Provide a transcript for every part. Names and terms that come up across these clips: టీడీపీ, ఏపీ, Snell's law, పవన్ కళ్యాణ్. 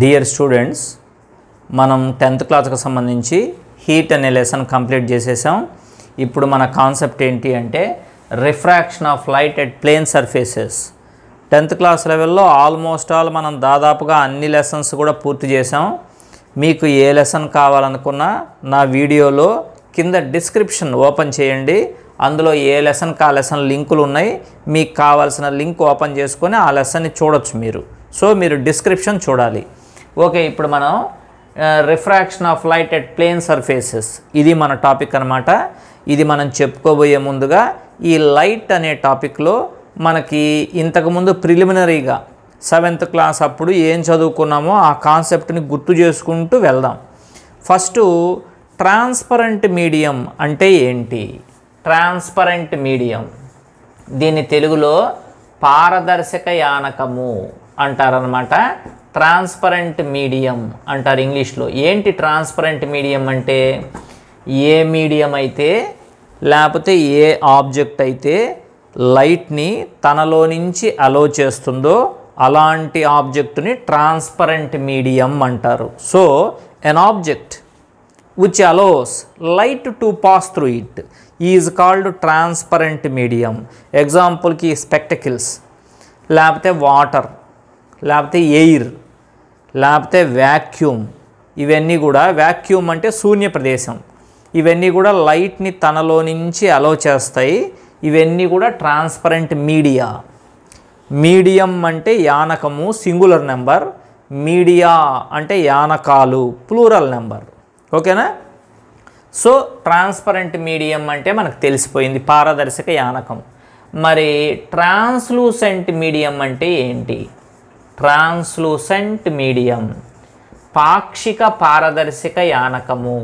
Dear students, మనం 10th క్లాస్కి సంబంధించి హీట్ అనే లెసన్ కంప్లీట్ చేసేసాం. ఇప్పుడు మన కాన్సెప్ట్ ఏంటి అంటే refraction of light at plane surfaces. 10th class లెవెల్లో ఆల్మోస్ట్ ఆల్ మనం దాదాపుగా అన్ని లెసన్స్ కూడా పూర్తి చేసాం. మీకు ఏ లెసన్ కావాలనుకున్నా నా వీడియోలో కింద డిస్క్రిప్షన్ ఓపెన్ చేయండి, అందులో ఏ లెసన్కి ఆ లెసన్ లింకులు ఉన్నాయి. మీకు కావాల్సిన లింక్ ఓపెన్ చేసుకొని ఆ లెసన్ని చూడొచ్చు మీరు. సో మీరు డిస్క్రిప్షన్ చూడాలి. ఓకే, ఇప్పుడు మనం refraction of light at plane surfaces, ఇది మన టాపిక్ అన్నమాట. ఇది మనం చెప్పుకోబోయే ముందుగా ఈ లైట్ అనే టాపిక్లో మనకి ఇంతకుముందు ప్రిలిమినరీగా 7th క్లాస్ అప్పుడు ఏం చదువుకున్నామో ఆ కాన్సెప్ట్ని గుర్తు చేసుకుంటూ వెళ్దాం. ఫస్ట్ ట్రాన్స్పరెంట్ మీడియం అంటే ఏంటి? ట్రాన్స్పరెంట్ మీడియం, దీన్ని తెలుగులో పారదర్శక యానకము అంటారనమాట. ట్రాన్స్పరెంట్ మీడియం అంటారు ఇంగ్లీష్లో. ఏంటి ట్రాన్స్పరెంట్ మీడియం అంటే? ఏ మీడియం అయితే లేకపోతే ఏ ఆబ్జెక్ట్ అయితే లైట్ని తనలో నుంచి అలో చేస్తుందో అలాంటి ఆబ్జెక్ట్ని ట్రాన్స్పరెంట్ మీడియం అంటారు. So an object which allows light to pass through it is called transparent medium. ఎగ్జాంపుల్కి స్పెక్టకిల్స్, లేకపోతే వాటర్, లేకపోతే ఎయిర్, లేకపోతే వ్యాక్యూమ్. ఇవన్నీ కూడా, వ్యాక్యూమ్ అంటే శూన్య ప్రదేశం, ఇవన్నీ కూడా లైట్ని తనలో నుంచి అలో చేస్తాయి. ఇవన్నీ కూడా ట్రాన్స్పరెంట్ మీడియా. మీడియం అంటే యానకము, సింగులర్ నెంబర్. మీడియా అంటే యానకాలు, ప్లూరల్ నెంబర్. ఓకేనా? సో ట్రాన్స్పరెంట్ మీడియం అంటే మనకు తెలిసిపోయింది, పారదర్శక యానకం. మరి ట్రాన్స్లూసెంట్ మీడియం అంటే ఏంటి? ట్రాన్స్లూసెంట్ మీడియం పాక్షిక పారదర్శక యానకము.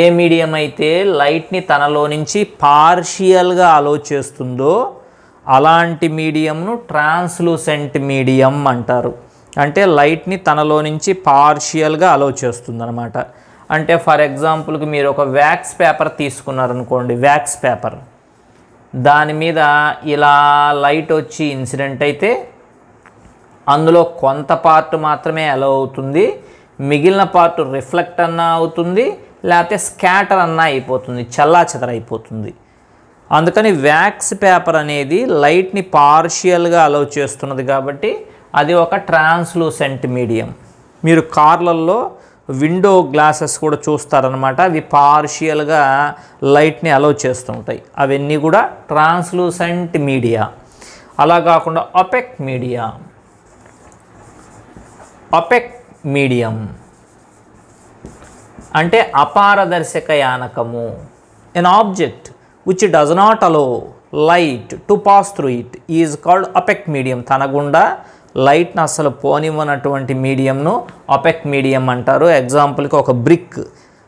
ఏ మీడియం అయితే లైట్ని తనలో నుంచి పార్షియల్గా అలో చేస్తుందో అలాంటి మీడియంను ట్రాన్స్లూసెంట్ మీడియం అంటారు. అంటే లైట్ని తనలో నుంచి పార్షియల్గా అలో చేస్తుందన్నమాట. అంటే ఫర్ ఎగ్జాంపుల్కి మీరు ఒక వ్యాక్స్ పేపర్ తీసుకున్నారనుకోండి, వ్యాక్స్ పేపర్, దాని మీద ఇలా లైట్ వచ్చి ఇన్సిడెంట్ అయితే అందులో కొంత పార్ట్ మాత్రమే అలో అవుతుంది, మిగిలిన పార్ట్ రిఫ్లెక్ట్ అన్నా అవుతుంది, లేకపోతే స్కాటర్ అన్నా అయిపోతుంది, చల్లా చెదరైపోతుంది. అందుకని వ్యాక్స్ పేపర్ అనేది లైట్ని పార్షియల్గా అలో చేస్తున్నది కాబట్టి అది ఒక ట్రాన్స్లూసెంట్ మీడియం. మీరు కార్లల్లో విండో గ్లాసెస్ కూడా చూస్తారనమాట, అవి పార్షియల్గా లైట్ని అలో చేస్తుంటాయి. అవన్నీ కూడా ట్రాన్స్లూసెంట్ మీడియా. అలా కాకుండా ఒపెక్ మీడియా, ఒపెక్ మీడియం అంటే అపారదర్శక యానకము. An object which does not allow light to pass through it is called opaque medium. తన గుండా లైట్ని అసలు పోనివ్వనటువంటి మీడియంను ఒపెక్ మీడియం అంటారు. ఎగ్జాంపుల్కి ఒక బ్రిక్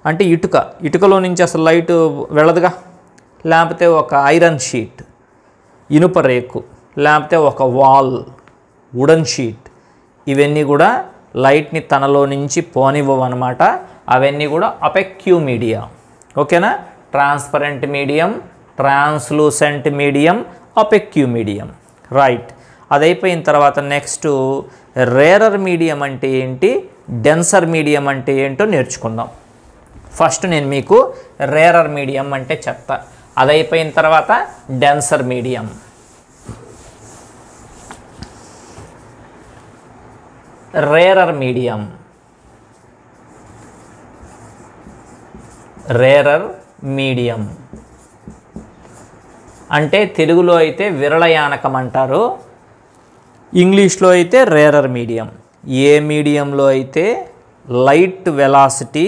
అంటే ఇటుక, ఇటుకలో నుంచి అసలు లైట్ వెళ్ళదుగా, లేకపోతే ఒక ఐరన్ షీట్, ఇనుప రేకు, లేకపోతే ఒక వాల్, వుడన్ షీట్, ఇవన్నీ కూడా లైట్ని తనలో నుంచి పోనివ్వవన్నమాట. అవన్నీ కూడా ఒపెక్యూ మీడియా. ఓకేనా? Transparent medium, translucent medium, opaque medium. Right, అదైపోయిన తర్వాత నెక్స్ట్ రేరర్ మీడియం అంటే ఏంటి, డెన్సర్ మీడియం అంటే ఏంటో నేర్చుకుందాం. ఫస్ట్ నేను మీకు రేరర్ మీడియం అంటే చెప్తా, అదైపోయిన తర్వాత denser medium. Rarer medium, rarer medium అంటే తెలుగులో అయితే విరళయానకం అంటారు, ఇంగ్లీష్లో అయితే రేరర్ మీడియం. ఏ మీడియంలో అయితే లైట్ వెలాసిటీ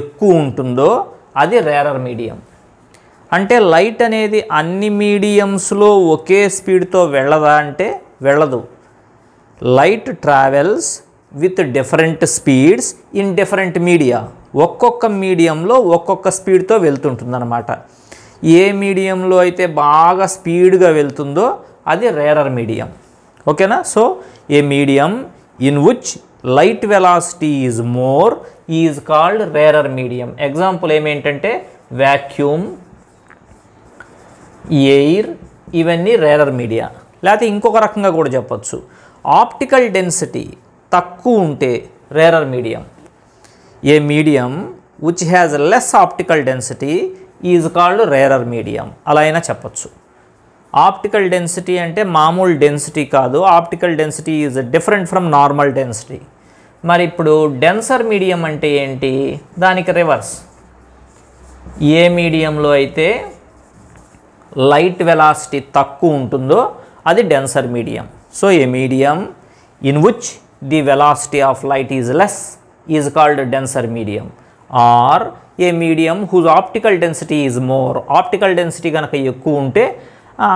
ఎక్కువ ఉంటుందో అది రేరర్ మీడియం. అంటే లైట్ అనేది అన్ని మీడియంస్లో ఒకే స్పీడ్తో వెళ్ళదా అంటే వెళ్ళదు. Light travels with different speeds in different media. ఒక్కొక్క మీడియంలో ఒక్కొక్క స్పీడ్తో వెళ్తుంటుందన్నమాట. ఏ మీడియంలో అయితే బాగా స్పీడ్గా వెళ్తుందో అది రేరర్ మీడియం. ఓకేనా? So a medium in which light velocity is more is called rarer medium. Example ఏమేంటంటే వ్యాక్యూమ్, ఎయిర్, ఇవన్నీ రేరర్ మీడియా. లేకపోతే ఇంకొక రకంగా కూడా చెప్పచ్చు, optical density takku unte, rarer medium. A medium which has less optical density is called rarer medium. Alaina chapatsu. Optical density ante mamul density kaadu. Optical density is different from normal density. మరి ఇప్పుడు denser medium అంటే ఏంటి? దానికి reverse. ఏ మీడియంలో అయితే light velocity తక్కువ ఉంటుందో అది denser medium. So a medium in which the velocity of light is less is called denser medium. Or a medium whose optical density is more. Optical density కనుక ఎక్కువ ఉంటే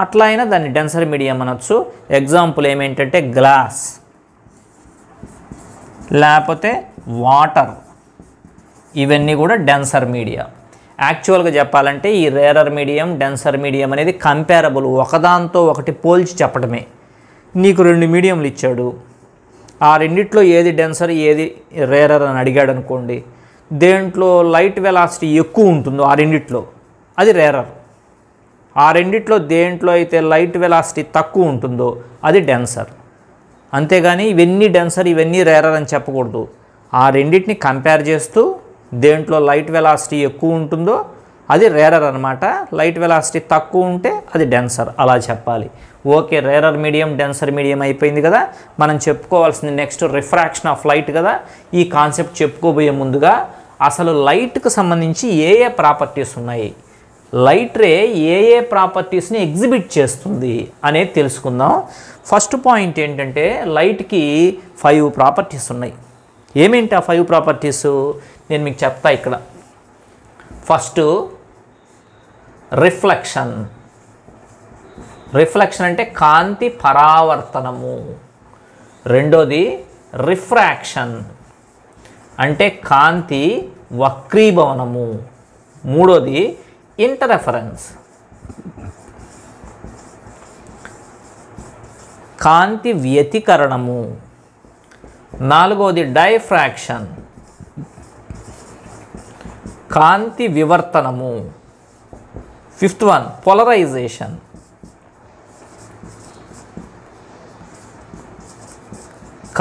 అట్లా అయినా దాన్ని డెన్సర్ మీడియం అనొచ్చు. ఎగ్జాంపుల్ ఏమేంటంటే గ్లాస్, లేకపోతే water, ఇవన్నీ కూడా డెన్సర్ మీడియా. యాక్చువల్గా చెప్పాలంటే ఈ రేరర్ మీడియం డెన్సర్ మీడియం అనేది కంపేరబుల్, ఒకదాంతో ఒకటి పోల్చి చెప్పడమే. నీకు రెండు మీడియంలు ఇచ్చాడు, ఆ రెండిట్లో ఏది డెన్సర్ ఏది రేరర్ అని అడిగాడు అనుకోండి, దేంట్లో లైట్ వెలాసిటీ ఎక్కువ ఉంటుందో ఆ రెండిట్లో అది రేరర్, ఆ రెండిట్లో దేంట్లో అయితే లైట్ వెలాసిటీ తక్కువ ఉంటుందో అది డెన్సర్. అంతేగాని ఇవన్నీ డెన్సర్ ఇవన్నీ రేరర్ అని చెప్పకూడదు. ఆ రెండింటిని కంపేర్ చేస్తూ దేంట్లో లైట్ వెలాసిటీ ఎక్కువ ఉంటుందో అది రేరర్ అనమాట, లైట్ వెలాసిటీ తక్కువ ఉంటే అది డెన్సర్, అలా చెప్పాలి. Okay, rarer medium denser medium అయిపోయింది కదా. మనం చెప్పుకోవాల్సింది నెక్స్ట్ రిఫ్రాక్షన్ ఆఫ్ లైట్ కదా. ఈ కాన్సెప్ట్ చెప్పుకోబోయే ముందుగా అసలు లైట్కు సంబంధించి ఏ ఏ ప్రాపర్టీస్ ఉన్నాయి, లైట్ రే ఏ ఏ ప్రాపర్టీస్ని ఎగ్జిబిట్ చేస్తుంది అనేది తెలుసుకుందాం. ఫస్ట్ పాయింట్ ఏంటంటే లైట్కి 5 ప్రాపర్టీస్ ఉన్నాయి. ఏమేంటి ఆ 5 ప్రాపర్టీసు నేను మీకు చెప్తా ఇక్కడ. First reflection. రిఫ్లెక్షన్ అంటే కాంతి పరావర్తనము. రెండోది రిఫ్రాక్షన్ అంటే కాంతి వక్రీభవనము. మూడోది ఇంటర్ఫరెన్స్, కాంతి వ్యతికరణము. నాలుగోది డైఫ్రాక్షన్, కాంతి వివర్తనము. ఫిఫ్త్ వన్ పోలరైజేషన్,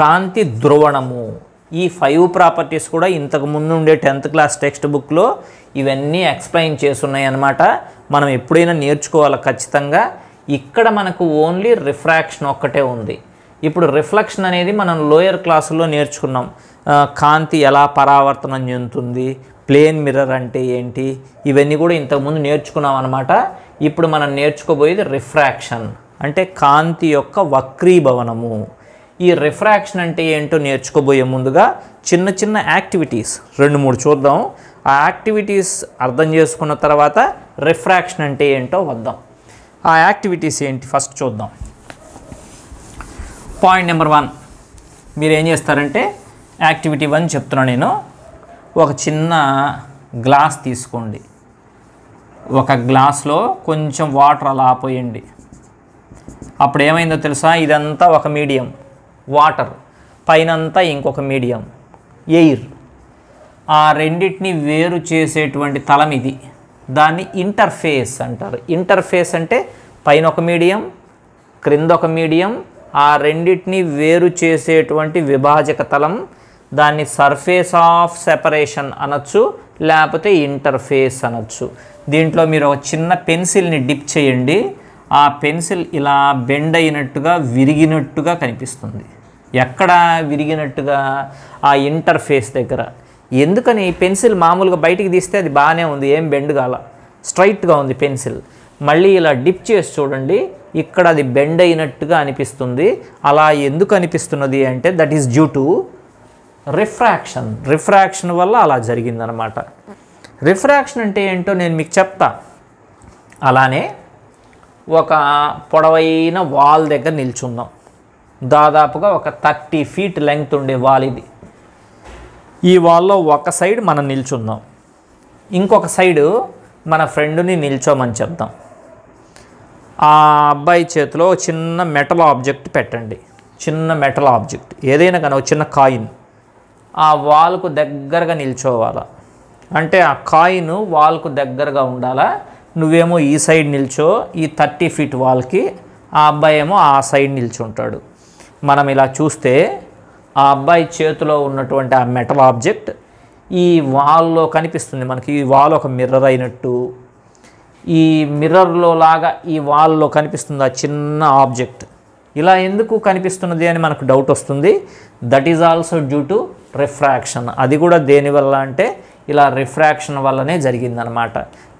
కాంతి ధ్రువణము. ఈ 5 ప్రాపర్టీస్ కూడా ఇంతకుముందు ఉండే 10th క్లాస్ టెక్స్ట్ బుక్లో ఇవన్నీ ఎక్స్ప్లెయిన్ చేస్తున్నాయి అన్నమాట. మనం ఎప్పుడైనా నేర్చుకోవాలి ఖచ్చితంగా. ఇక్కడ మనకు ఓన్లీ రిఫ్రాక్షన్ ఒక్కటే ఉంది. ఇప్పుడు రిఫ్లెక్షన్ అనేది మనం లోయర్ క్లాసుల్లో నేర్చుకున్నాం. కాంతి ఎలా పరావర్తనం చెందుతుంది, ప్లేన్ మిర్రర్ అంటే ఏంటి, ఇవన్నీ కూడా ఇంతకుముందు నేర్చుకున్నాం అన్నమాట. ఇప్పుడు మనం నేర్చుకోబోయేది రిఫ్రాక్షన్ అంటే కాంతి యొక్క వక్రీభవనము. ఈ రిఫ్రాక్షన్ అంటే ఏంటో నేర్చుకోబోయే ముందుగా చిన్న చిన్న యాక్టివిటీస్ 2-3 చూద్దాం. ఆ యాక్టివిటీస్ అర్థం చేసుకున్న తర్వాత రిఫ్రాక్షన్ అంటే ఏంటో వద్దాం. ఆ యాక్టివిటీస్ ఏంటి ఫస్ట్ చూద్దాం. పాయింట్ నెంబర్ 1, మీరు ఏం చేస్తారంటే యాక్టివిటీ 1 చెప్తున్నాను నేను. ఒక చిన్న గ్లాస్ తీసుకోండి, ఒక గ్లాస్లో కొంచెం వాటర్ అలా పోయండి. అప్పుడు ఏమైందో తెలుసా, ఇదంతా ఒక మీడియం వాటర్, పైనంతా ఇంకొక మీడియం ఎయిర్. ఆ రెండింటిని వేరు చేసేటువంటి తలం ఇది, దాన్ని ఇంటర్ఫేస్ అంటారు. ఇంటర్ఫేస్ అంటే పైన ఒక మీడియం క్రింద ఒక మీడియం, ఆ రెండింటిని వేరు చేసేటువంటి విభాజక తలం, దాన్ని సర్ఫేస్ ఆఫ్ సెపరేషన్ అనొచ్చు, లేకపోతే ఇంటర్ఫేస్ అనొచ్చు. దీంట్లో మీరు ఒక చిన్న పెన్సిల్ని డిప్ చేయండి, ఆ పెన్సిల్ ఇలా బెండ్ అయినట్టుగా విరిగినట్టుగా కనిపిస్తుంది. ఎక్కడ విరిగినట్టుగా? ఆ ఇంటర్ఫేస్ దగ్గర. ఎందుకని? పెన్సిల్ మామూలుగా బయటికి తీస్తే అది బాగానే ఉంది, ఏం బెండ్ కాల, స్ట్రైట్గా ఉంది పెన్సిల్. మళ్ళీ ఇలా డిప్ చేసి చూడండి, ఇక్కడ అది బెండ్ అయినట్టుగా అనిపిస్తుంది. అలా ఎందుకు అనిపిస్తున్నది అంటే that is due to refraction. Refraction వల్ల అలా జరిగిందనమాట. రిఫ్రాక్షన్ అంటే ఏంటో నేను మీకు చెప్తా. అలానే ఒక పొడవైన వాల్ దగ్గర నిల్చుందాం. దాదాపుగా ఒక 30 feet లెంగ్త్ ఉండే వాల్ ఇది. ఈ వాల్లో ఒక సైడ్ మనం నిల్చుందాం, ఇంకొక సైడు మన ఫ్రెండ్ని నిల్చోమని చెప్దాం. ఆ అబ్బాయి చేతిలో చిన్న మెటల్ ఆబ్జెక్ట్ పెట్టండి, చిన్న మెటల్ ఆబ్జెక్ట్ ఏదైనా కానీ, ఒక చిన్న కాయిన్. ఆ వాల్కు దగ్గరగా నిల్చోవాలా, అంటే ఆ కాయిన్ వాల్కు దగ్గరగా ఉండాలా. నువ్వేమో ఈ సైడ్ నిల్చో ఈ 30 feet వాల్కి, ఆ అబ్బాయి ఏమో ఆ సైడ్ నిల్చుంటాడు. మనం ఇలా చూస్తే ఆ అబ్బాయి చేతిలో ఉన్నటువంటి ఆ మెటల్ ఆబ్జెక్ట్ ఈ వాల్లో కనిపిస్తుంది. మనకి ఈ వాల్ ఒక మిర్రర్ అయినట్టు, ఈ మిర్రర్లో లాగా ఈ వాల్లో కనిపిస్తుంది ఆ చిన్న ఆబ్జెక్ట్. ఇలా ఎందుకు కనిపిస్తున్నది అని మనకు డౌట్ వస్తుంది. That is also due to refraction. అది కూడా దేనివల్ల అంటే ఇలా రిఫ్రాక్షన్ వల్లనే జరిగిందనమాట.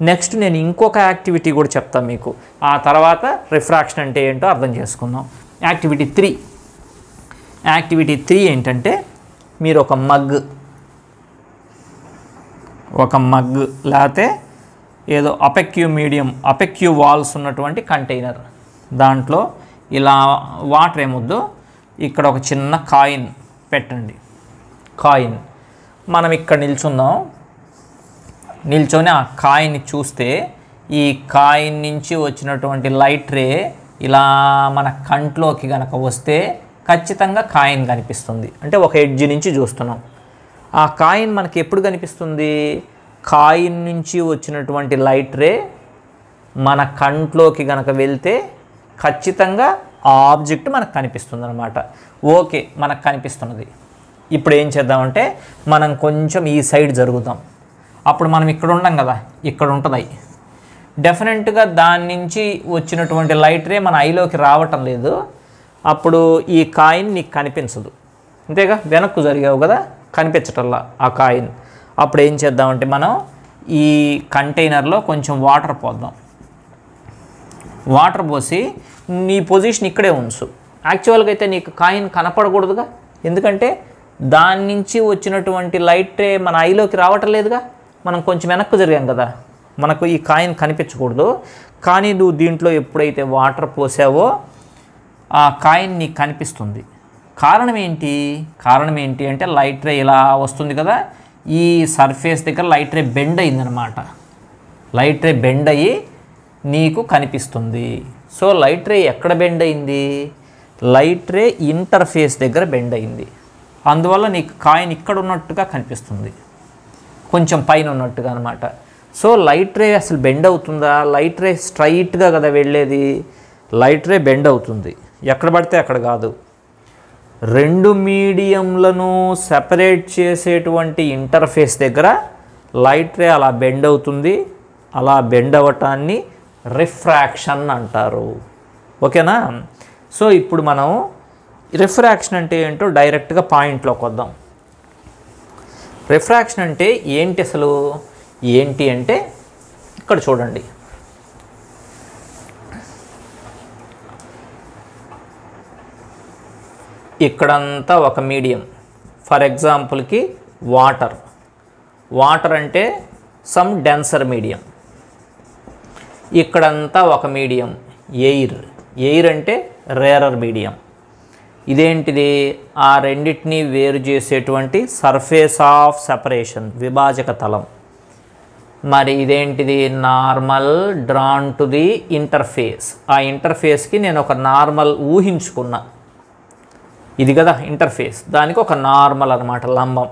నెక్స్ట్ నేను ఇంకొక యాక్టివిటీ కూడా చెప్తాను మీకు, ఆ తర్వాత రిఫ్రాక్షన్ అంటే ఏంటో అర్థం చేసుకుందాం. యాక్టివిటీ 3 ఏంటంటే, మీరు ఒక మగ్ లేకపోతే ఏదో అపెక్యూ వాల్స్ ఉన్నటువంటి కంటైనర్, దాంట్లో ఇలా వాటర్ ఏమొద్దు, ఇక్కడ ఒక చిన్న కాయిన్ పెట్టండి. కాయిన్ మనం ఇక్కడ నిల్చొని ఆ కాయిన్ని చూస్తే ఈ కాయిన్ నుంచి వచ్చినటువంటి లైట్ రే ఇలా మన కంట్లోకి కనుక వస్తే ఖచ్చితంగా కాయిన్ కనిపిస్తుంది. అంటే ఒక ఎడ్జ్ నుంచి చూస్తున్నాం. ఆ కాయిన్ మనకి ఎప్పుడు కనిపిస్తుంది? కాయిన్ నుంచి వచ్చినటువంటి లైట్ రే మన కంట్లోకి కనుక వెళ్తే ఖచ్చితంగా ఆ ఆబ్జెక్ట్ మనకు కనిపిస్తుంది అనమాట. ఓకే, మనకు కనిపిస్తున్నది. ఇప్పుడు ఏం చేద్దామంటే మనం కొంచెం ఈ సైడ్ జరుగుతాం. అప్పుడు మనం ఇక్కడ ఉండం కదా, ఇక్కడ ఉంటుంది ఐ. డెఫినెట్గా దాని నుంచి వచ్చినటువంటి లైట్ రే మన ఐలోకి రావటం లేదు, అప్పుడు ఈ కాయిన్ నీకు కనిపించదు. అంతేగా, వెనక్కు జరిగావు కదా, కనిపించటల్లా ఆ కాయిన్. అప్పుడు ఏం చేద్దామంటే మనం ఈ కంటైనర్లో కొంచెం వాటర్ పోద్దాం. వాటర్ పోసి నీ పొజిషన్ ఇక్కడే ఉంచు. యాక్చువల్గా అయితే నీకు కాయిన్ కనపడకూడదుగా, ఎందుకంటే దాని నుంచి వచ్చినటువంటి లైట్ రే మన ఐలోకి రావటం లేదుగా, మనం కొంచెం వెనక్కు జరిగాం కదా, మనకు ఈ కాయిన్ కనిపించకూడదు. కానీ నువ్వు దీంట్లో ఎప్పుడైతే వాటర్ పోసావో ఆ కాయిన్ నీకు కనిపిస్తుంది. కారణం ఏంటి అంటే లైట్ రే ఇలా వస్తుంది కదా, ఈ సర్ఫేస్ దగ్గర లైట్ రే బెండ్ అయిందనమాట. లైట్ రే బెండ్ అయ్యి నీకు కనిపిస్తుంది. సో లైట్ రే ఎక్కడ బెండ్ అయింది? లైట్ రే ఇంటర్ఫేస్ దగ్గర బెండ్ అయింది. అందువల్ల నీకు కాయిన్ ఇక్కడ ఉన్నట్టుగా కనిపిస్తుంది, కొంచెం పైన ఉన్నట్టుగా అనమాట. సో లైట్ రే అసలు బెండ్ అవుతుందా? లైట్ రే స్ట్రైట్గా కదా వెళ్ళేది. లైట్ రే బెండ్ అవుతుంది, ఎక్కడ పడితే అక్కడ కాదు. రెండు మీడియంలను సెపరేట్ చేసేటువంటి ఇంటర్ఫేస్ దగ్గర లైట్ రే అలా బెండ్ అవుతుంది. అలా బెండ్ అవ్వటాన్ని రిఫ్రాక్షన్ అంటారు. ఓకేనా? సో ఇప్పుడు మనం రిఫ్రాక్షన్ అంటే ఏంటో డైరెక్ట్గా పాయింట్లోకి వద్దాం. రిఫ్రాక్షన్ అంటే ఏంటి అసలు? ఏంటి అంటే ఇక్కడ చూడండి, ఇక్కడంతా ఒక మీడియం. ఫర్ ఎగ్జాంపుల్కి వాటర్ అంటే సమ్ డెన్సర్ మీడియం. ఇక్కడంతా ఒక మీడియం. ఎయిర్ అంటే రేరర్ మీడియం. ఇదేంటిది? ఆ రెండింటినీ వేరు చేసేటువంటి సర్ఫేస్ ఆఫ్ సెపరేషన్, విభాజక తలం. మరి ఇదేంటిది? Normal drawn to the interface. ఆ ఇంటర్ఫేస్కి నేను ఒక నార్మల్ ఊహించుకున్నా, ఇది కదా ఇంటర్ఫేస్, దానికి ఒక నార్మల్ అనమాట, లంబం.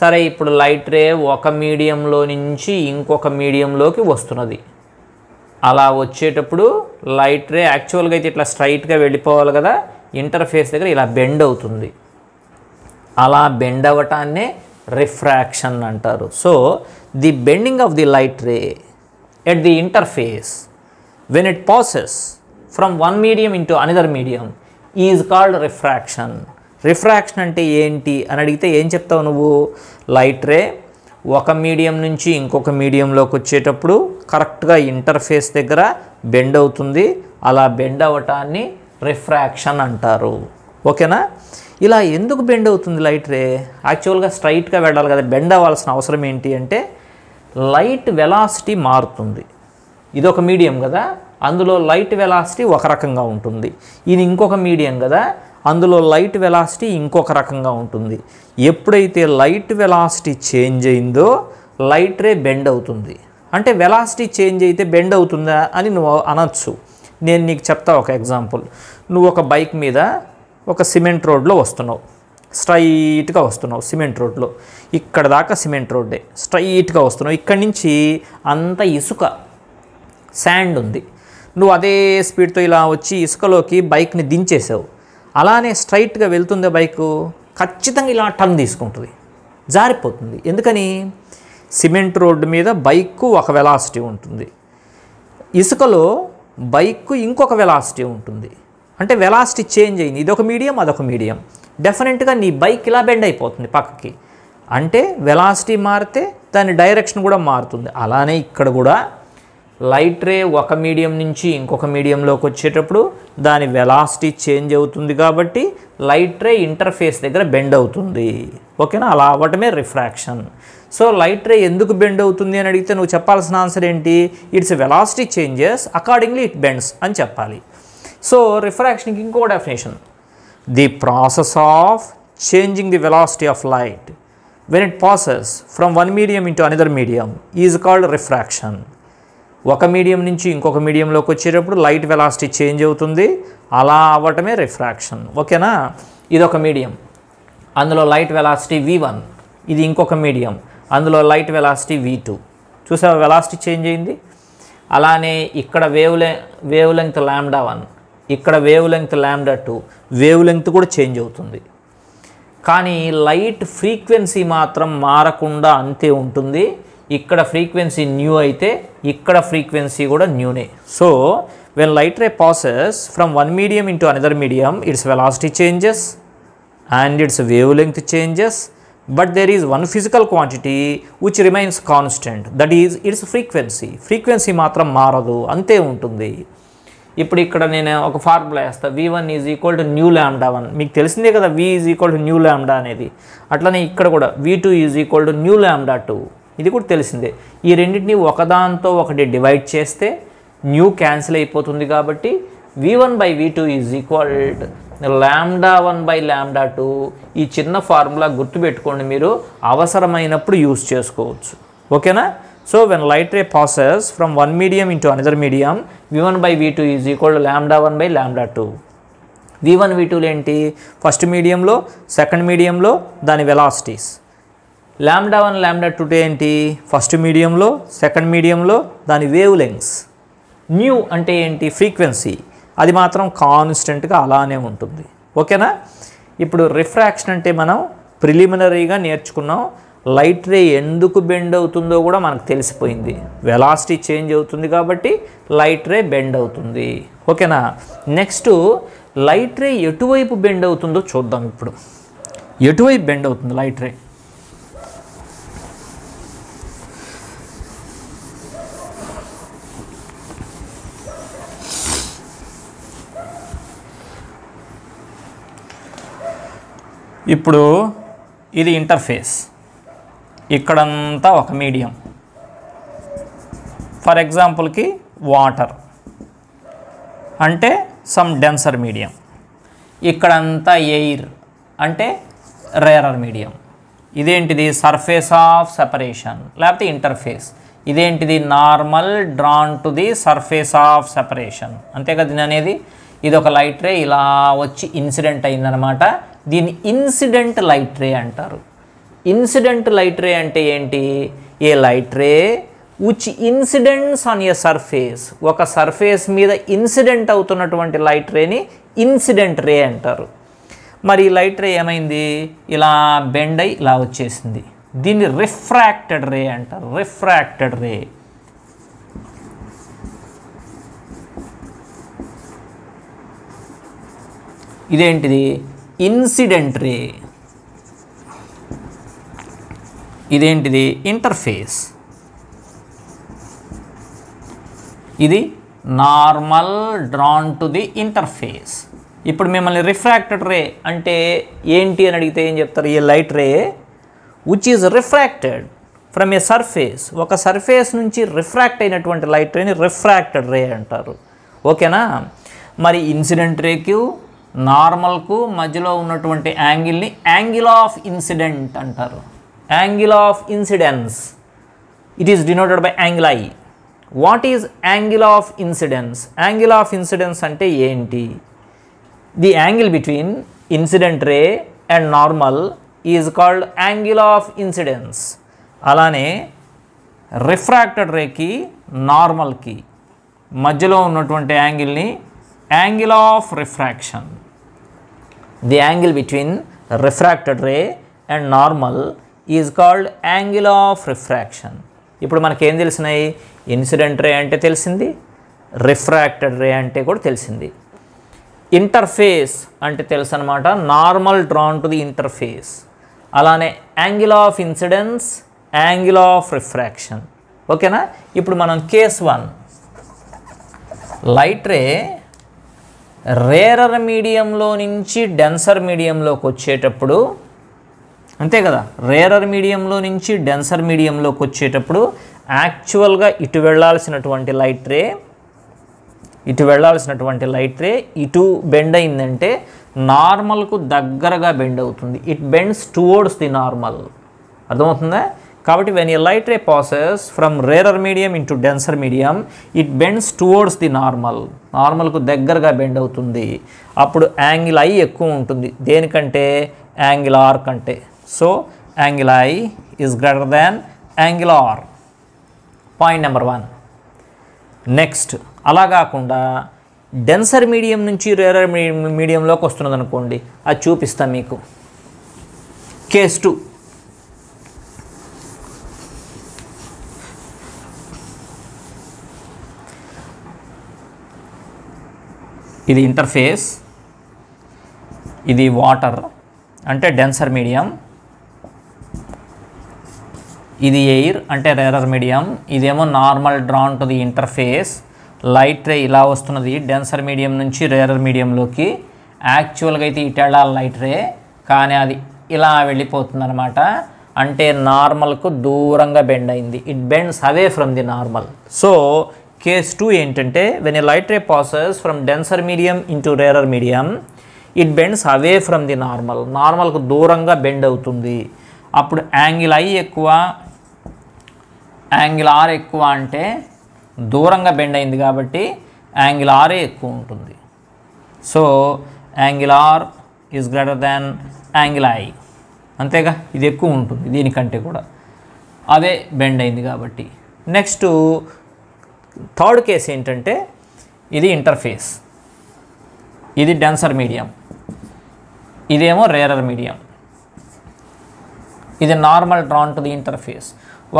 సరే, ఇప్పుడు లైట్ రే ఒక మీడియంలో నుంచి ఇంకొక మీడియంలోకి వస్తున్నది. అలా వచ్చేటప్పుడు లైట్ రే యాక్చువల్గా అయితే ఇట్లా స్ట్రైట్గా వెళ్ళిపోవాలి కదా, ఇంటర్ఫేస్ దగ్గర ఇలా బెండ్ అవుతుంది. అలా బెండ్ అవ్వటాన్నే రిఫ్రాక్షన్ అంటారు. So the bending of the light ray at the interface when it passes from one medium into another medium is called refraction. Refraction అంటే ఏంటి అని అడిగితే ఏం చెప్తావు నువ్వు? లైట్ రే ఒక మీడియం నుంచి ఇంకొక మీడియంలోకి వచ్చేటప్పుడు కరెక్ట్గా ఇంటర్ఫేస్ దగ్గర బెండ్ అవుతుంది. అలా బెండ్ అవ్వటాన్ని రిఫ్రాక్షన్ అంటారు. ఓకేనా? ఇలా ఎందుకు బెండ్ అవుతుంది లైట్ రే? యాక్చువల్గా స్ట్రైట్గా వెళ్ళాలి కదా, బెండ్ అవ్వాల్సిన అవసరం ఏంటి అంటే లైట్ వెలాసిటీ మారుతుంది. ఇదొక మీడియం కదా, అందులో లైట్ వెలాసిటీ ఒక రకంగా ఉంటుంది. ఇది ఇంకొక మీడియం కదా, అందులో లైట్ వెలాసిటీ ఇంకొక రకంగా ఉంటుంది. ఎప్పుడైతే లైట్ వెలాసిటీ చేంజ్ అయిందో లైట్ రే బెండ్ అవుతుంది. అంటే వెలాసిటీ చేంజ్ అయితే బెండ్ అవుతుందా అని నువ్వు అనొచ్చు. నేను నీకు చెప్తా ఒక ఎగ్జాంపుల్. నువ్వు ఒక బైక్ మీద ఒక సిమెంట్ రోడ్లో వస్తున్నావు, స్ట్రైట్గా వస్తున్నావు. సిమెంట్ రోడ్లో ఇక్కడ దాకా సిమెంట్ రోడ్డే, స్ట్రైట్గా వస్తున్నావు. ఇక్కడి నుంచి అంత ఇసుక, శాండ్ ఉంది. నువ్వు అదే స్పీడ్తో ఇలా వచ్చి ఇసుకలోకి బైక్ని దించేసావు. అలానే స్ట్రైట్గా వెళ్తుందా బైకు? ఖచ్చితంగా ఇలా టర్న్ తీసుకుంటుంది, జారిపోతుంది. ఎందుకని సిమెంట్ రోడ్డు మీద బైక్కు ఒక వెలాసిటీ ఉంటుంది, ఇసుకలో బైక్కు ఇంకొక వెలాసిటీ ఉంటుంది. అంటే వెలాసిటీ చేంజ్ అయింది, ఇదొక మీడియం అదొక మీడియం. డెఫినెట్గా నీ బైక్ ఇలా బెండ్ అయిపోతుంది పక్కకి, అంటే వెలాసిటీ మారితే దాని డైరెక్షన్ కూడా మారుతుంది. అలానే ఇక్కడ కూడా లైట్ రే ఒక మీడియం నుంచి ఇంకొక మీడియంలోకి వచ్చేటప్పుడు దాని వెలాసిటీ చేంజ్ అవుతుంది, కాబట్టి లైట్ రే ఇంటర్ఫేస్ దగ్గర బెండ్ అవుతుంది. ఓకేనా, అలా అవ్వటమే రిఫ్రాక్షన్. సో లైట్ రే ఎందుకు బెండ్ అవుతుంది అని అడిగితే నువ్వు చెప్పాల్సిన ఆన్సర్ ఏంటి? It's velocity changes accordingly it bends అని చెప్పాలి. సో రిఫ్రాక్షన్కి ఇంకో definition, the process of changing the velocity of light when it passes from one medium into another medium is called refraction. ఒక మీడియం నుంచి ఇంకొక మీడియంలోకి వచ్చేటప్పుడు లైట్ వెలాసిటీ చేంజ్ అవుతుంది, అలా అవ్వటమే రిఫ్రాక్షన్. ఓకేనా, ఇది ఒక మీడియం, అందులో లైట్ వెలాసిటీ v1, ఇది ఇంకొక మీడియం, అందులో లైట్ వెలాసిటీ v2. చూసావా వెలాసిటీ చేంజ్ అయింది. అలానే ఇక్కడ వేవ్ లెంగ్త్ λ1, ఇక్కడ వేవ్ లెంగ్త్ λ2, వేవ్ లెంగ్త్ కూడా చేంజ్ అవుతుంది. కానీ లైట్ ఫ్రీక్వెన్సీ మాత్రం మారకుండా అంతే ఉంటుంది. ఇక్కడ ఫ్రీక్వెన్సీ న్యూ అయితే ఇక్కడ ఫ్రీక్వెన్సీ కూడా న్యూనే. So when light ray passes from one medium into another medium its velocity changes and its wavelength changes, but there is one physical quantity which remains constant, that is its frequency. Frequency మాత్రం మారదు, అంతే ఉంటుంది. ఇప్పుడు ఇక్కడ నేను ఒక formula వేస్తాను, v1 is equal to new λ1, మీకు తెలిసిందే కదా v is equal to new λ అనేది. అట్లనే ఇక్కడ కూడా v2 is equal to new λ2, ఇది కూడా తెలిసిందే. ఈ రెండింటిని ఒకదాంతో ఒకటి డివైడ్ చేస్తే న్యూ క్యాన్సిల్ అయిపోతుంది, కాబట్టి v1 by v2 is equal to λ1 by λ2. ఈ చిన్న ఫార్ములా గుర్తుపెట్టుకోండి, మీరు అవసరమైనప్పుడు యూజ్ చేసుకోవచ్చు. ఓకేనా. So when light ray passes from one medium into another medium, v1 by v2 is equal to λ1 by λ2. v1, v2 ఏంటి? ఫస్ట్ మీడియంలో సెకండ్ మీడియంలో దాని వెలాసిటీస్. λ1 λ2 ఏంటి? ఫస్ట్ మీడియంలో సెకండ్ మీడియంలో దాని వేవ్ లెంగ్స్. న్యూ అంటే ఏంటి? ఫ్రీక్వెన్సీ, అది మాత్రం కాన్స్టెంట్గా అలానే ఉంటుంది. ఓకేనా. ఇప్పుడు రిఫ్రాక్షన్ అంటే మనం ప్రిలిమినరీగా నేర్చుకున్నాం. లైట్ రే ఎందుకు బెండ్ అవుతుందో కూడా మనకు తెలిసిపోయింది, వెలాసిటీ చేంజ్ అవుతుంది కాబట్టి లైట్ రే బెండ్ అవుతుంది. ఓకేనా. నెక్స్ట్ లైట్ రే ఎటువైపు బెండ్ అవుతుందో చూద్దాం. ఇప్పుడు ఎటువైపు బెండ్ అవుతుంది లైట్ రే? ఇప్పుడు ఇది ఇంటర్ఫేస్, ఇక్కడంతా ఒక మీడియం. ఫర్ ఎగ్జాంపుల్కి వాటర్ అంటే సమ్ డెన్సర్ మీడియం, ఇక్కడంతా ఎయిర్ అంటే రేరర్ మీడియం. ఇదేంటిది? సర్ఫేస్ ఆఫ్ సెపరేషన్ లేకపోతే ఇంటర్ఫేస్. ఇదేంటిది? Normal drawn to the surface of separation, అంతే కదా దీని అనేది. ఇది ఒక లైట్ రే ఇలా వచ్చి ఇన్సిడెంట్ అయిందనమాట, దీన్ని ఇన్సిడెంట్ లైట్ రే అంటారు. ఇన్సిడెంట్ లైట్ రే అంటే ఏంటి? A light ray which incidents on a surface, ఒక సర్ఫేస్ మీద ఇన్సిడెంట్ అవుతున్నటువంటి లైట్ రేని ఇన్సిడెంట్ రే అంటారు. మరి ఈ లైట్ రే ఏమైంది? ఇలా బెండ్ అయి ఇలా వచ్చేసింది, దీన్ని రిఫ్రాక్టెడ్ రే అంటారు. Refracted ray. ఇదేంటిది? Incident ray. ఇదేంటిది? ఇంటర్ఫేస్. ఇది normal drawn to the interface. ఇప్పుడు మిమ్మల్ని రిఫ్రాక్టెడ్ రే అంటే ఏంటి అని అడిగితే ఏం చెప్తారు? A light ray which is refracted from a surface, ఒక సర్ఫేస్ నుంచి రిఫ్రాక్ట్ అయినటువంటి లైట్ రేని రిఫ్రాక్టెడ్ రే అంటారు. ఓకేనా. మరి ఇన్సిడెంట్ రేకు నార్మల్కు మధ్యలో ఉన్నటువంటి యాంగిల్ని యాంగిల్ ఆఫ్ ఇన్సిడెంట్ అంటారు. Angle of incidence, it is denoted by angle I. What is angle of incidence? Angle of incidence ante enti? The angle between incident ray and normal is called angle of incidence. Alane refracted ray ki normal ki madhyalo unnatuvanti angle ni angle of refraction. The angle between refracted ray and normal is called angle of refraction. ఇప్పుడు మనకేం తెలిసినాయి, incident ray అంటే తెలిసింది, refracted ray అంటే కూడా తెలిసింది. Interface అంటే తెలుసు అన్నమాట, normal drawn to the interface. అలానే angle of incidence, angle of refraction. ఓకేనా. ఇప్పుడు మనం కేస్ 1, లైట్ రే రేరర్ మీడియంలో నుంచి డెన్సర్ మీడియంలోకి వచ్చేటప్పుడు, అంతే కదా, రేరర్ మీడియంలో నుంచి డెన్సర్ మీడియంలోకి వచ్చేటప్పుడు యాక్చువల్గా ఇటు వెళ్ళాల్సినటువంటి లైట్ రే ఇటు బెండ్ అయిందంటే నార్మల్కు దగ్గరగా బెండ్ అవుతుంది. It bends towards the normal. అర్థమవుతుందా? కాబట్టి when a light ray passes from rarer medium into denser medium, it bends towards the normal. నార్మల్కు దగ్గరగా బెండ్ అవుతుంది. అప్పుడు యాంగిల్ ఐ ఎక్కువ ఉంటుంది, దేనికంటే యాంగిల్ ఆర్ కంటే. So angle I is greater than angle are. Point number 1. Next, అలా కాకుండా డెన్సర్ మీడియం నుంచి రేరర్ మీడియంలోకి వస్తున్నది అనుకోండి, అది చూపిస్తాం మీకు. కేస్ 2, ఇది ఇంటర్ఫేస్, ఇది వాటర్ అంటే డెన్సర్ మీడియం, ఇది ఎయిర్ అంటే రేరర్ మీడియం, ఇదేమో normal drawn to the interface. Light ray ఇలా వస్తున్నది డెన్సర్ మీడియం నుంచి రేరర్ మీడియంలోకి. యాక్చువల్గా అయితే ఇటెళ్ళాలి లైట్ రే, కానీ అది ఇలా వెళ్ళిపోతుంది అనమాట. అంటే నార్మల్కు దూరంగా బెండ్ అయింది. It bends away from the normal. So case 2 ఏంటంటే, when a light ray passes from denser medium into rarer medium, it bends away from the normal. నార్మల్కు దూరంగా బెండ్ అవుతుంది. అప్పుడు యాంగిల్ ఐ ఎక్కువ, యాంగిల్ ఆర్ ఎక్కువ, అంటే దూరంగా బెండ్ అయింది కాబట్టి యాంగిల్ ఆరే ఎక్కువ ఉంటుంది. So angle R is greater than angle I, అంతేగా, ఇది ఎక్కువ ఉంటుంది దీనికంటే కూడా, అదే బెండ్ అయింది కాబట్టి. నెక్స్ట్ 3rd కేసు ఏంటంటే, ఇది ఇంటర్ఫేస్, ఇది డెన్సర్ మీడియం, ఇదేమో రేరర్ మీడియం, ఇది normal drawn to the interface.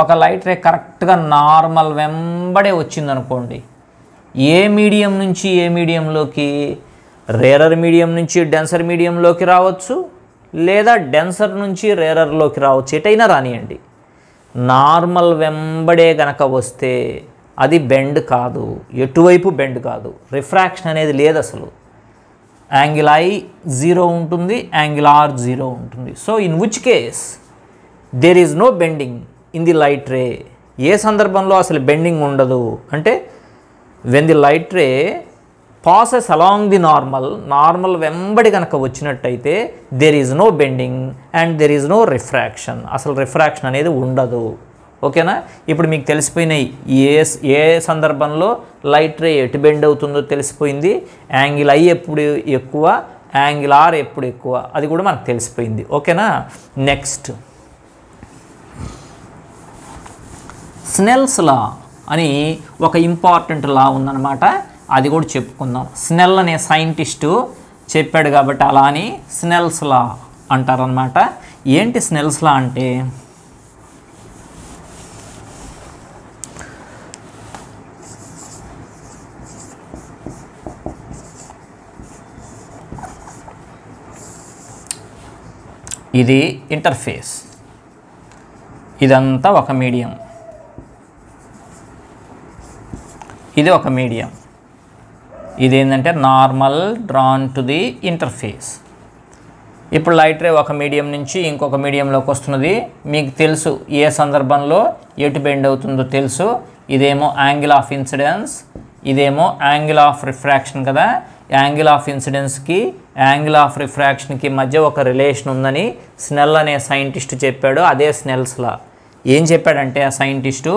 ఒక లైట్ రే కరెక్ట్గా నార్మల్ వెంబడే వచ్చిందనుకోండి, ఏ మీడియం నుంచి ఏ మీడియంలోకి, రేరర్ మీడియం నుంచి డెన్సర్ మీడియంలోకి రావచ్చు, లేదా డెన్సర్ నుంచి రేరర్లోకి రావచ్చు, ఎటైనా రానియండి. నార్మల్ వెంబడే గనక వస్తే అది బెండ్ కాదు, ఎటువైపు బెండ్ కాదు, రిఫ్రాక్షన్ అనేది లేదు అసలు. యాంగిల్ ఐ 0 ఉంటుంది, యాంగిల్ ఆర్ 0 ఉంటుంది. So in which case there is no bending in the light ray. ఏ సందర్భంలో అసలు బెండింగ్ ఉండదు అంటే, when the light ray passes along the normal, normal వెంబడి కనుక వచ్చినట్టయితే there is no bending and there is no refraction. అసలు refraction అనేది ఉండదు. ఓకేనా. ఇప్పుడు మీకు తెలిసిపోయినాయి ఏ సందర్భంలో లైట్ రే ఎటు బెండ్ అవుతుందో తెలిసిపోయింది, యాంగిల్ ఐ ఎప్పుడు ఎక్కువ, యాంగిల్ ఆర్ ఎప్పుడు ఎక్కువ, అది కూడా మనకు తెలిసిపోయింది. ఓకేనా. నెక్స్ట్, స్నెల్స్ లా అని ఒక ఇంపార్టెంట్ లా ఉందన్నమాట, అది కూడా చెప్పుకుందాం. స్నెల్ అనే సైంటిస్టు చెప్పాడు కాబట్టి అలా అని స్నెల్స్ లా అంటారనమాట. ఏంటి స్నెల్స్ లా అంటే, ఇది ఇంటర్ఫేస్, ఇదంతా ఒక మీడియం, ఇది ఒక మీడియం, ఇదేంటంటే normal drawn to the interface. ఇప్పుడు లైట్ రే ఒక మీడియం నుంచి ఇంకొక మీడియంలోకి వస్తున్నది, మీకు తెలుసు ఏ సందర్భంలో ఎటు బెండ్ అవుతుందో తెలుసు. ఇదేమో యాంగిల్ ఆఫ్ ఇన్సిడెన్స్, ఇదేమో యాంగిల్ ఆఫ్ రిఫ్రాక్షన్ కదా. యాంగిల్ ఆఫ్ ఇన్సిడెన్స్కి యాంగిల్ ఆఫ్ రిఫ్రాక్షన్కి మధ్య ఒక రిలేషన్ ఉందని స్నెల్ అనే సైంటిస్ట్ చెప్పాడు. అదే స్నెల్స్ లా. ఏం చెప్పాడంటే ఆ సైంటిస్టు,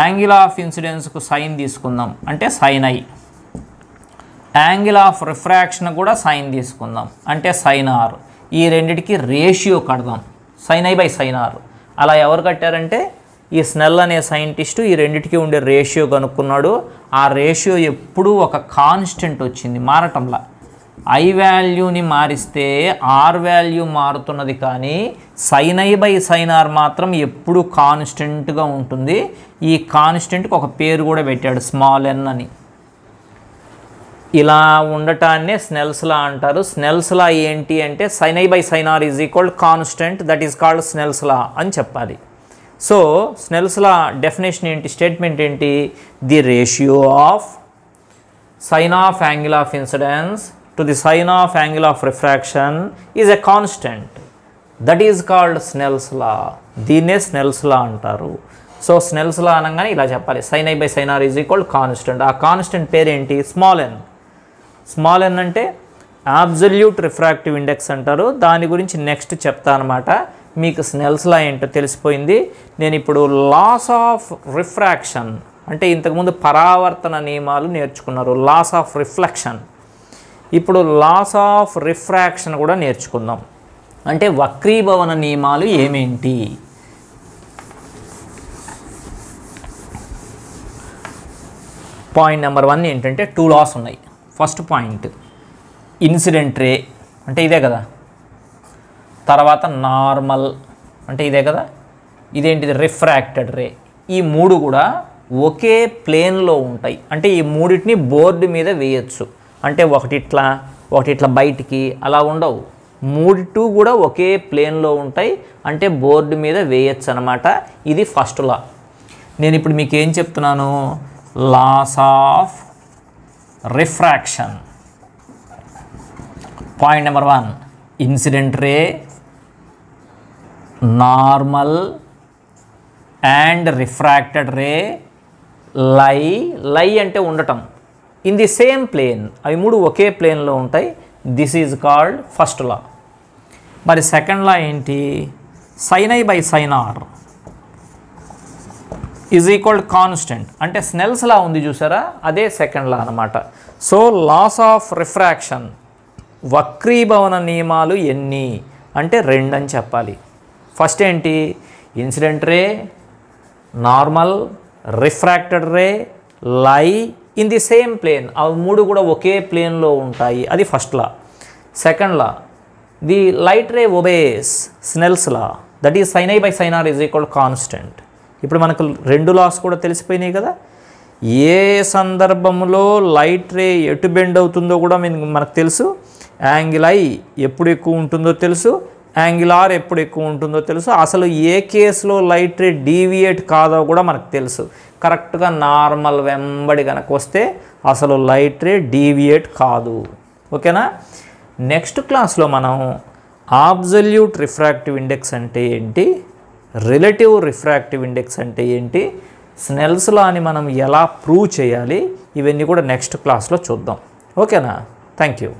యాంగిల్ ఆఫ్ ఇన్సిడెన్స్కు సైన్ తీసుకుందాం అంటే sine I, angle of refraction కూడా సైన్ తీసుకుందాం అంటే సైన్ ఆర్, ఈ రెండిటికి రేషియో కడదాం, sine I by sine R. అలా ఎవరు కట్టారంటే ఈ స్నెల్ అనే సైంటిస్టు ఈ రెండిటికి ఉండే రేషియో కనుక్కున్నాడు. ఆ రేషియో ఎప్పుడూ ఒక కాన్స్టెంట్ వచ్చింది, మారటంలా. I value ni mariste, R value marutunnadi kaani sin I by sin R matram eppudu constant ga untundi. Ee constant ku oka peru kuda pettadu small n ani. ఇలా ఉండటాన్నే Snell's law అంటారు. Snell's law ఏంటి అంటే sin I by sin R is equal constant, that is called Snell's law అని చెప్పాలి. So Snell's law definition ఏంటి, statement ఏంటి, the ratio of sin of angle of incidence to the sin of angle of refraction is a constant, that is called Snell's law. దీన్నే Snell's law అంటారు. So Snell's లా అనగానే ఇలా చెప్పాలి, sin I by sin R is equal constant. ఆ constant పేరేంటి, small n. Small n అంటే absolute refractive index అంటారు. దాని గురించి నెక్స్ట్ చెప్తా అనమాట. మీకు స్నెల్స్ లా ఏంటో తెలిసిపోయింది. నేను ఇప్పుడు లాస్ ఆఫ్ రిఫ్రాక్షన్ అంటే ఇంతకుముందు పరావర్తన నియమాలు నేర్చుకున్నారు, లాస్ ఆఫ్ రిఫ్లెక్షన్. ఇప్పుడు లాస్ ఆఫ్ రిఫ్రాక్షన్ కూడా నేర్చుకుందాం. అంటే వక్రీభవన నియమాలు ఏమేంటి, పాయింట్ నెంబర్ 1 ఏంటంటే 2 లాస్ ఉన్నాయి. ఫస్ట్ పాయింట్ ఇన్సిడెంట్ రే అంటే ఇదే కదా, తర్వాత నార్మల్ అంటే ఇదే కదా, ఇదేంటిది రిఫ్రాక్టెడ్ రే. ఈ 3 కూడా ఒకే ప్లేన్లో ఉంటాయి. అంటే ఈ 3టిని బోర్డు మీద వేయచ్చు. అంటే ఒకటి ఇట్లా, ఒకటి ఇట్లా బయటికి, అలా ఉండవు. 3 కూడా ఒకే ప్లేన్లో ఉంటాయి. అంటే బోర్డు మీద వేయచ్చు అనమాట. ఇది ఫస్ట్ లా. నేను ఇప్పుడు మీకు ఏం చెప్తున్నాను, laws of refraction. Point number 1 incident ray, normal and refracted ray lie. Lie అంటే ఉండటం ఇన్ ది సేమ్ ప్లేన్. అవి 3 ఒకే ప్లేన్లో ఉంటాయి. This is called first law. మరి సెకండ్ లా ఏంటి, sin I by sin R is equal constant అంటే Snell's law ఉంది చూసారా, అదే సెకండ్ లా అనమాట. సో లాస్ ఆఫ్ రిఫ్రాక్షన్ వక్రీభవన నియమాలు ఎన్ని అంటే 2 అని చెప్పాలి. ఫస్ట్ ఏంటి, incident ray, normal, refracted ray, lie in the same plane. అవి 3 కూడా ఒకే ప్లేన్లో ఉంటాయి. అది first law. Second law, the light ray obeys Snell's law, that is sin I by sin R is equal constant. ఇప్పుడు మనకు 2 loss కూడా తెలిసిపోయినాయి కదా. ఏ సందర్భంలో లైట్ రే ఎటు బెండ్ అవుతుందో కూడా మనకు తెలుసు, యాంగిల్ I ఎప్పుడు ఎక్కువ ఉంటుందో తెలుసు, యాంగిల్ R ఎప్పుడు ఎక్కువ ఉంటుందో తెలుసు, అసలు ఏ కేసులో లైట్ రే డీవియేట్ కాదో కూడా మనకు తెలుసు. కరెక్ట్గా నార్మల్ వెంబడి కనుక వస్తే అసలు లైట్ రే డీవియేట్ కాదు. ఓకేనా. నెక్స్ట్ క్లాస్లో మనం అబ్సల్యూట్ రిఫ్రాక్టివ్ ఇండెక్స్ అంటే ఏంటి, రిలేటివ్ రిఫ్రాక్టివ్ ఇండెక్స్ అంటే ఏంటి, స్నెల్స్ లాని మనం ఎలా ప్రూవ్ చేయాలి, ఇవన్నీ కూడా నెక్స్ట్ క్లాస్లో చూద్దాం. ఓకేనా. Thank you.